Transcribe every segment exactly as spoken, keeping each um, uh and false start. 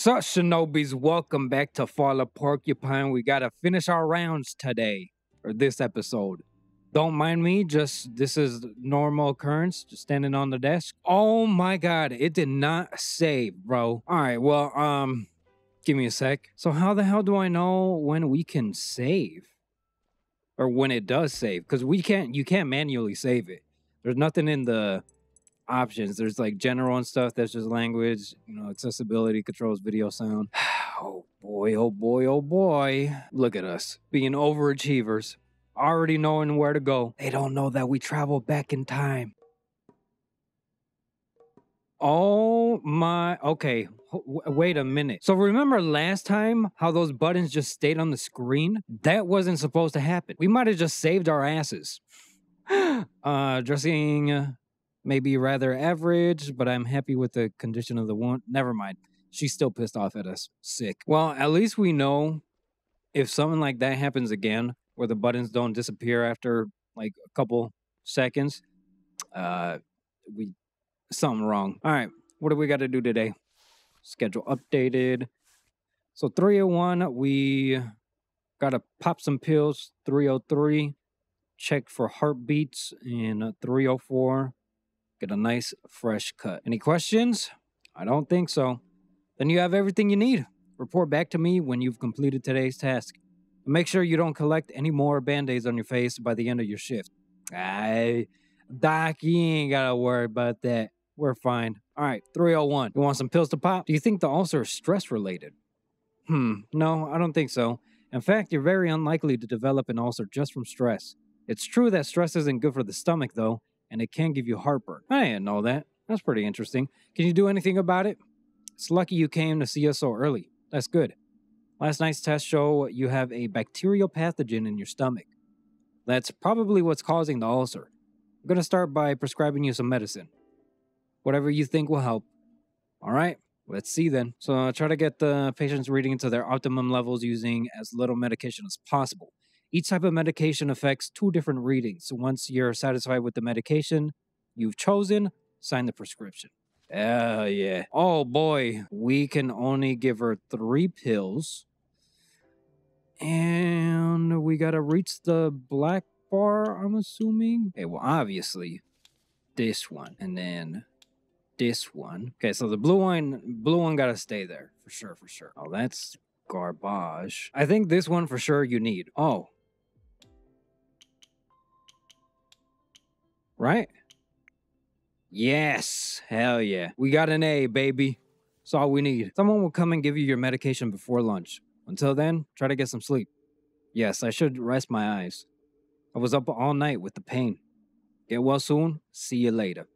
So, Shinobis, welcome back to Fall of Porcupine. We gotta finish our rounds today, or this episode. Don't mind me, just this is normal occurrence, just standing on the desk. Oh my god, it did not save, bro. All right, well, um, give me a sec. So how the hell do I know when we can save? Or when it does save? Because we can't, you can't manually save it. There's nothing in the options. There's like general and stuff. That's just language, you know, accessibility, controls, video, sound. Oh boy, oh boy, oh boy. Look at us being overachievers, already knowing where to go. They don't know that we travel back in time. Oh my, okay, wait a minute. So remember last time how those buttons just stayed on the screen? That wasn't supposed to happen. We might have just saved our asses. uh, dressing maybe rather average, but I'm happy with the condition of the wound. Never mind. She's still pissed off at us. Sick. Well, at least we know if something like that happens again, where the buttons don't disappear after like a couple seconds, uh, we something wrong. All right. What do we got to do today? Schedule updated. So three oh one, we got to pop some pills. three oh three, check for heartbeats. And three oh four, get a nice fresh cut. Any questions? I don't think so. Then you have everything you need. Report back to me when you've completed today's task. And make sure you don't collect any more band-aids on your face by the end of your shift. I, Doc, you ain't got to worry about that. We're fine. All right, three oh one. You want some pills to pop? Do you think the ulcer is stress-related? Hmm, no, I don't think so. In fact, you're very unlikely to develop an ulcer just from stress. It's true that stress isn't good for the stomach, though, and it can give you heartburn. I didn't know that. That's pretty interesting. Can you do anything about it? It's lucky you came to see us so early. That's good. Last night's tests show you have a bacterial pathogen in your stomach. That's probably what's causing the ulcer. I'm going to start by prescribing you some medicine. Whatever you think will help. All right, let's see then. So uh, try to get the patient's reading to their optimum levels using as little medication as possible. Each type of medication affects two different readings. So once you're satisfied with the medication you've chosen, sign the prescription. Hell yeah. Oh boy, we can only give her three pills. And we gotta reach the black bar, I'm assuming. Okay, well obviously this one and then this one. Okay, so the blue one, blue one gotta stay there for sure, for sure. Oh, that's garbage. I think this one for sure you need. Oh, right? Yes, hell yeah. We got an A, baby. That's all we need. Someone will come and give you your medication before lunch. Until then, try to get some sleep. Yes, I should rest my eyes. I was up all night with the pain. Get well soon. See you later.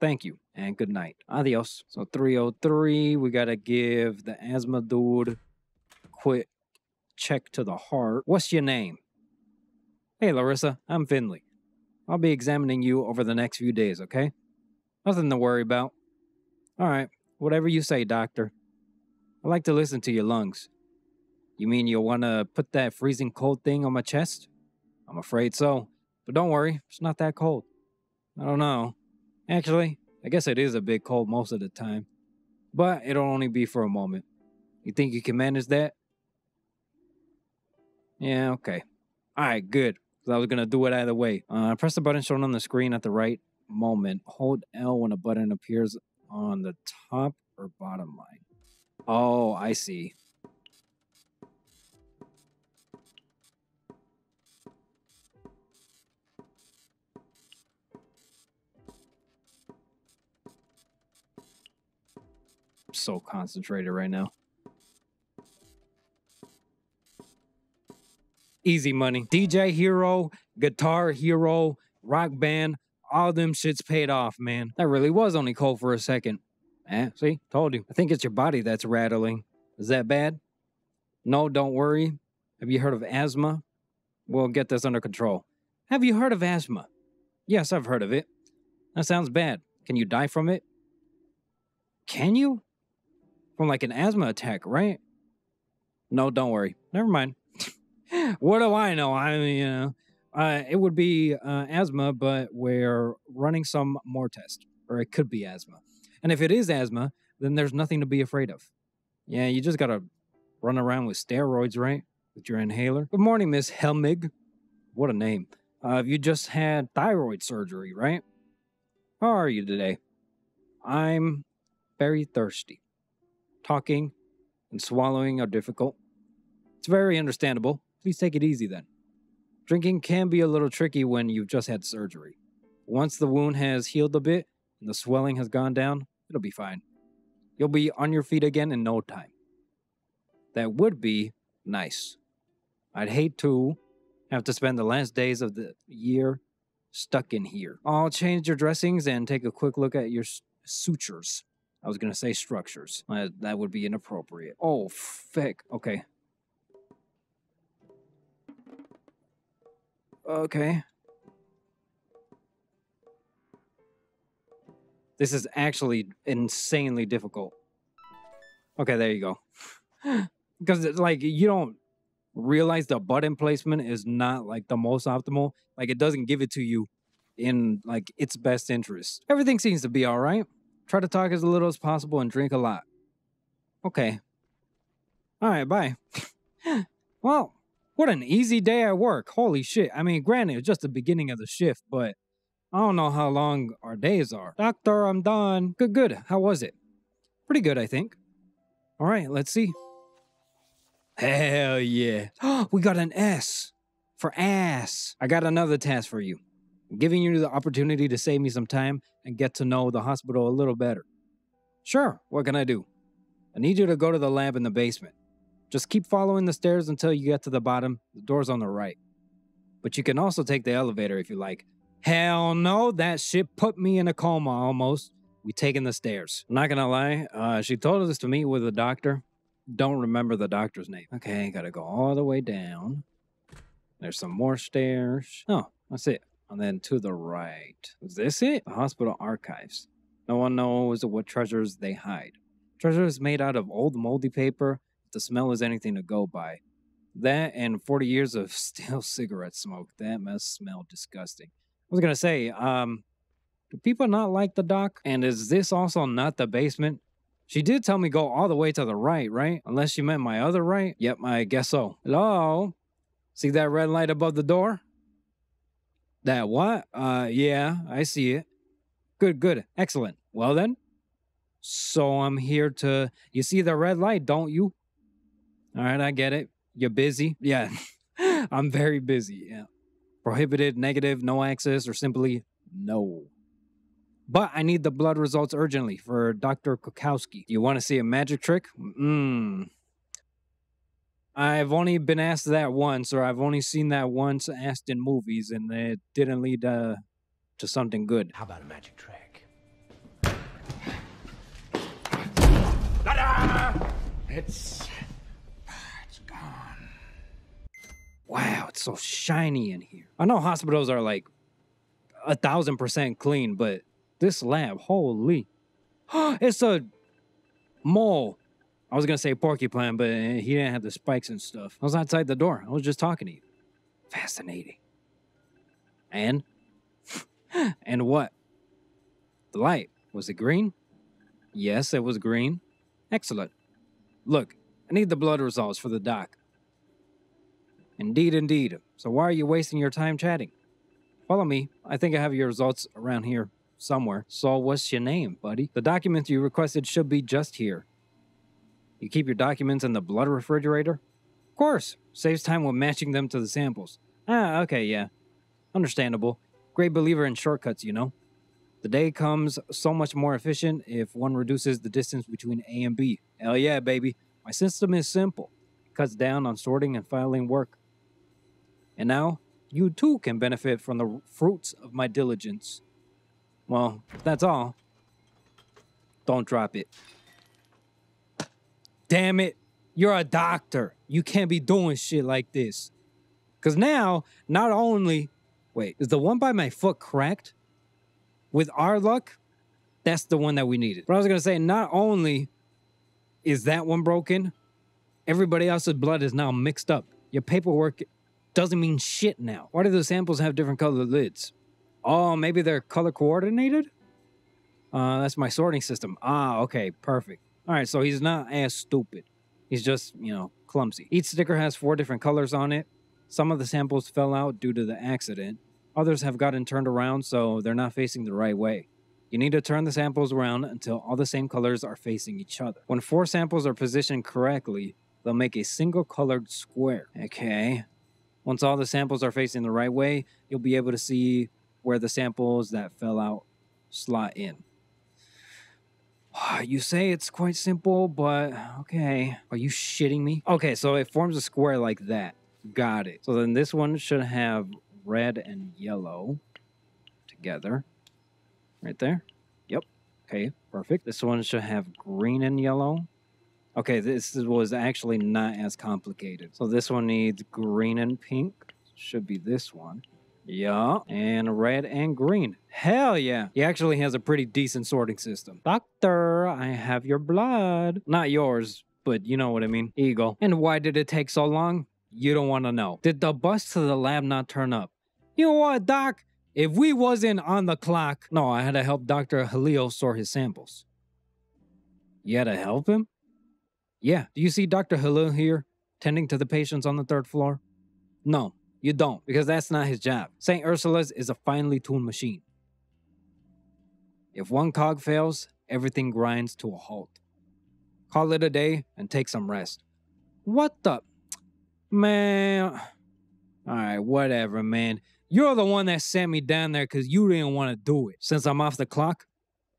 Thank you, and good night. Adios. So three oh three, we gotta give the asthma dude quick check to the heart. What's your name? Hey, Larissa, I'm Finley. I'll be examining you over the next few days, okay? Nothing to worry about. All right, whatever you say, doctor. I like to listen to your lungs. You mean you'll wanna put that freezing cold thing on my chest? I'm afraid so, but don't worry, it's not that cold. I don't know. Actually, I guess it is a bit cold most of the time, but it'll only be for a moment. You think you can manage that? Yeah, okay. All right, good, because I was going to do it either way. Uh, press the button shown on the screen at the right moment. Hold L when a button appears on the top or bottom line. Oh, I see. So concentrated right now. Easy money. D J Hero, Guitar Hero, Rock Band, all them shits paid off, man. That really was only cold for a second. Eh, see? Told you. I think it's your body that's rattling. Is that bad? No, don't worry. Have you heard of asthma? We'll get this under control. Have you heard of asthma? Yes, I've heard of it. That sounds bad. Can you die from it? Can you? From like an asthma attack, right? No, don't worry. Never mind. What do I know? I mean, you know, uh, it would be uh, asthma, but we're running some more tests, or it could be asthma. And if it is asthma, then there's nothing to be afraid of. Yeah, you just gotta run around with steroids, right? With your inhaler. Good morning, Miss Helmig. What a name. Uh, you just had thyroid surgery, right? How are you today? I'm very thirsty. Talking and swallowing are difficult. It's very understandable. Please take it easy then. Drinking can be a little tricky when you've just had surgery. Once the wound has healed a bit and the swelling has gone down, it'll be fine. You'll be on your feet again in no time. That would be nice. I'd hate to have to spend the last days of the year stuck in here. I'll change your dressings and take a quick look at your sutures. I was going to say structures. Uh, that would be inappropriate. Oh, feck. Okay. Okay. This is actually insanely difficult. Okay, there you go. Because, like, you don't realize the button placement is not, like, the most optimal. Like, it doesn't give it to you in, like, its best interest. Everything seems to be all right. Try to talk as little as possible and drink a lot. Okay. All right, bye. Well, what an easy day at work. Holy shit. I mean, granted, it's just the beginning of the shift, but I don't know how long our days are. Doctor, I'm done. Good, good. How was it? Pretty good, I think. All right, let's see. Hell yeah. We got an S for ass. I got another task for you. I'm giving you the opportunity to save me some time and get to know the hospital a little better. Sure, what can I do? I need you to go to the lab in the basement. Just keep following the stairs until you get to the bottom. The door's on the right. But you can also take the elevator if you like. Hell no, that shit put me in a coma almost. We taking the stairs. I'm not gonna lie, uh, she told us to meet with a doctor. Don't remember the doctor's name. Okay, gotta go all the way down. There's some more stairs. Oh, that's it. And then to the right. Is this it? The hospital archives. No one knows what treasures they hide. Treasures made out of old moldy paper. If the smell is anything to go by. That and forty years of stale cigarette smoke. That must smell disgusting. I was gonna say, um, do people not like the doc? And is this also not the basement? She did tell me go all the way to the right, right? Unless she meant my other right? Yep, I guess so. Hello? See that red light above the door? That what? Uh, yeah, I see it. Good, good. Excellent. Well then. So I'm here to... You see the red light, don't you? All right, I get it. You're busy? Yeah. I'm very busy, yeah. Prohibited, negative, no access, or simply no. But I need the blood results urgently for Doctor Kukowski. You want to see a magic trick? Mmm. I've only been asked that once, or I've only seen that once asked in movies, and it didn't lead uh, to something good. How about a magic trick? Ta-da! It's... It's gone. Wow, it's so shiny in here. I know hospitals are like a thousand percent clean, but this lab, holy. It's a mole. I was going to say porcupine, but he didn't have the spikes and stuff. I was outside the door. I was just talking to you. Fascinating. And? And what? The light. Was it green? Yes, it was green. Excellent. Look, I need the blood results for the doc. Indeed, indeed. So why are you wasting your time chatting? Follow me. I think I have your results around here somewhere. So what's your name, buddy? The documents you requested should be just here. You keep your documents in the blood refrigerator? Of course. Saves time when matching them to the samples. Ah, okay, yeah. Understandable. Great believer in shortcuts, you know. The day comes so much more efficient if one reduces the distance between A and B. Hell yeah, baby. My system is simple. It cuts down on sorting and filing work. And now... you too can benefit from the fruits of my diligence. Well, that's all. Don't drop it. Damn it. You're a doctor. You can't be doing shit like this. Because now, not only... Wait, is the one by my foot cracked? With our luck, that's the one that we needed. But I was going to say, not only is that one broken, everybody else's blood is now mixed up. Your paperwork... doesn't mean shit now. Why do the samples have different colored lids? Oh, maybe they're color coordinated? Uh, that's my sorting system. Ah, okay, perfect. All right, so he's not as stupid. He's just, you know, clumsy. Each sticker has four different colors on it. Some of the samples fell out due to the accident. Others have gotten turned around, so they're not facing the right way. You need to turn the samples around until all the same colors are facing each other. When four samples are positioned correctly, they'll make a single colored square. Okay. Once all the samples are facing the right way, you'll be able to see where the samples that fell out slot in. You say it's quite simple, but okay. Are you shitting me? Okay, so it forms a square like that. Got it. So then this one should have red and yellow together. Right there. Yep. Okay, perfect. This one should have green and yellow. Okay, this was actually not as complicated. So this one needs green and pink. Should be this one. Yeah. And red and green. Hell yeah. He actually has a pretty decent sorting system. Doctor, I have your blood. Not yours, but you know what I mean. Eagle. And why did it take so long? You don't want to know. Did the bus to the lab not turn up? You know what, Doc? If we wasn't on the clock... No, I had to help Doctor Halil sort his samples. You had to help him? Yeah. Do you see Doctor Halil here, tending to the patients on the third floor? No, you don't, because that's not his job. Saint Ursula's is a finely tuned machine. If one cog fails, everything grinds to a halt. Call it a day and take some rest. What the... Man... All right, whatever, man. You're the one that sent me down there because you didn't want to do it. Since I'm off the clock,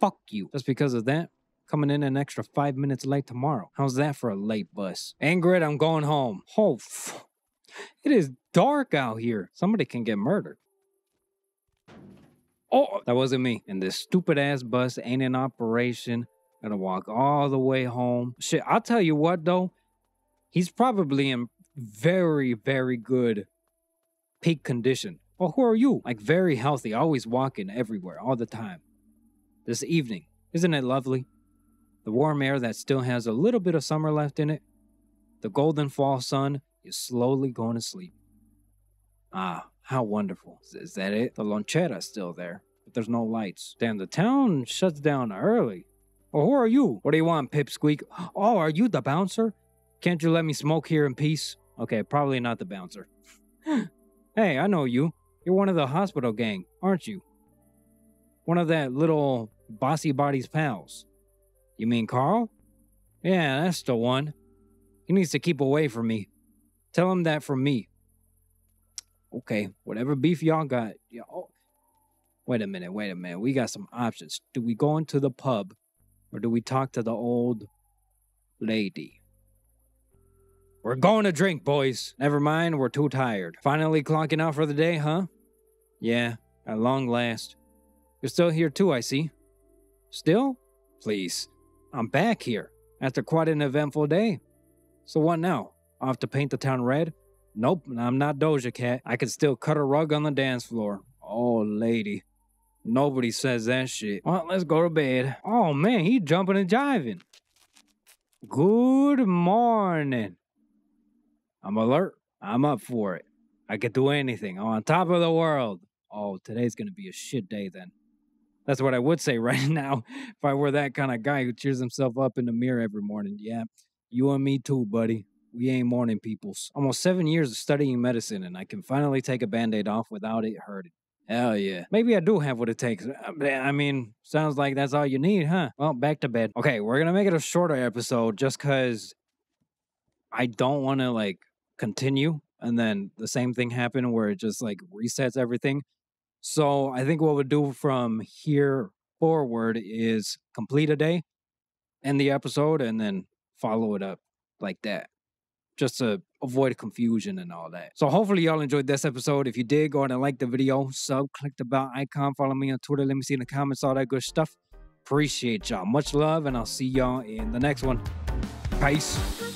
fuck you. Just because of that, coming in an extra five minutes late tomorrow. How's that for a late bus? Ingrid, I'm going home. Oh, f it is dark out here. Somebody can get murdered. Oh, that wasn't me. And this stupid-ass bus ain't in operation. Gotta walk all the way home. Shit, I'll tell you what, though. He's probably in very, very good peak condition. Well, who are you? Like, very healthy, always walking everywhere, all the time. This evening, isn't it lovely? The warm air that still has a little bit of summer left in it. The golden fall sun is slowly going to sleep. Ah, how wonderful. Is that it? The lonchera's still there, but there's no lights. Damn, the town shuts down early. Well, who are you? What do you want, Pipsqueak? Oh, are you the bouncer? Can't you let me smoke here in peace? Okay, probably not the bouncer. Hey, I know you. You're one of the hospital gang, aren't you? One of that little bossy body's pals. You mean Carl? Yeah, that's the one. He needs to keep away from me. Tell him that from me. Okay, whatever beef y'all got. Yeah, oh. Wait a minute, wait a minute. We got some options. Do we go into the pub or do we talk to the old lady? We're going to drink, boys. Never mind, we're too tired. Finally clocking out for the day, huh? Yeah, at long last. You're still here too, I see. Still? Please. I'm back here, after quite an eventful day. So what now? Off to paint the town red? Nope, I'm not Doja Cat. I can still cut a rug on the dance floor. Oh, lady. Nobody says that shit. Well, let's go to bed. Oh, man, he jumping and jiving. Good morning. I'm alert. I'm up for it. I could do anything. I'm on top of the world. Oh, today's going to be a shit day then. That's what I would say right now if I were that kind of guy who cheers himself up in the mirror every morning. Yeah, you and me too, buddy. We ain't morning peoples. Almost seven years of studying medicine, and I can finally take a Band-Aid off without it hurting. Hell yeah. Maybe I do have what it takes. I mean, sounds like that's all you need, huh? Well, back to bed. Okay, we're going to make it a shorter episode just because I don't want to, like, continue. And then the same thing happened where it just, like, resets everything. So I think what we'll do from here forward is complete a day, end the episode, and then follow it up like that, just to avoid confusion and all that. So hopefully y'all enjoyed this episode. If you did, go ahead and like the video, sub, click the bell icon, follow me on Twitter, let me see in the comments, all that good stuff. Appreciate y'all. Much love, and I'll see y'all in the next one. Peace.